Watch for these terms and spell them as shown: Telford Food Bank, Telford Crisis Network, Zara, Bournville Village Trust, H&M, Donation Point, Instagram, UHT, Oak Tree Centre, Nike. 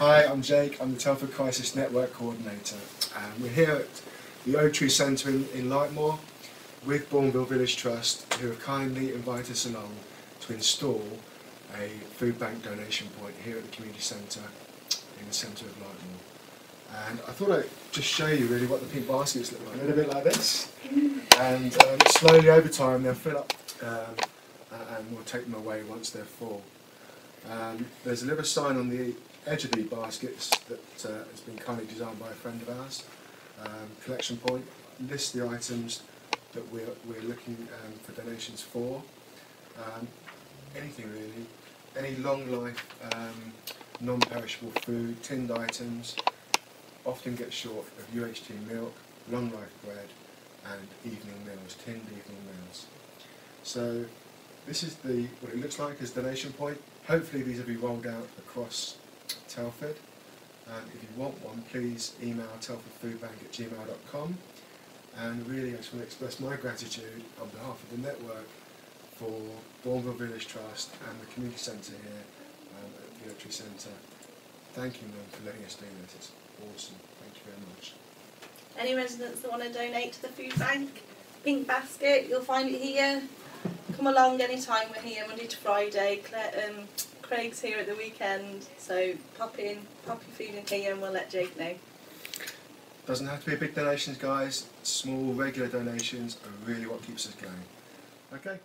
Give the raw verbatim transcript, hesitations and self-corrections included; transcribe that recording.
Hi, I'm Jake, I'm the Telford Crisis Network Coordinator. Um, we're here at the Oak Tree Centre in, in Lightmoor with Bournville Village Trust, who have kindly invited us along to install a food bank donation point here at the community centre in the centre of Lightmoor. And I thought I'd just show you really what the pink baskets look like, a little bit like this. And um, slowly over time they'll fill up um, and we'll take them away once they're full. Um, there's a little sign on the edge of the baskets that uh, has been kindly designed by a friend of ours. Um, collection point lists the items that we're, we're looking um, for donations for. Um, anything really, any long life, um, non-perishable food, tinned items, often get short of U H T milk, long life bread and evening meals, tinned evening meals. So this is the what it looks like as donation point. Hopefully these will be rolled out across Telford. And if you want one, please email telford food bank at gmail dot com. And really I just want to express my gratitude on behalf of the network for Bournville Village Trust and the community centre here um, at the Oak Tree Centre. Thank you, Mum, for letting us do this. It's awesome. Thank you very much. Any residents that want to donate to the food bank, pink basket, you'll find it here. Come along anytime, we're here Monday to Friday. Claire, um, Craig's here at the weekend, so pop in, pop your food in here and we'll let Jake know. Doesn't have to be big donations, guys. Small, regular donations are really what keeps us going. Okay.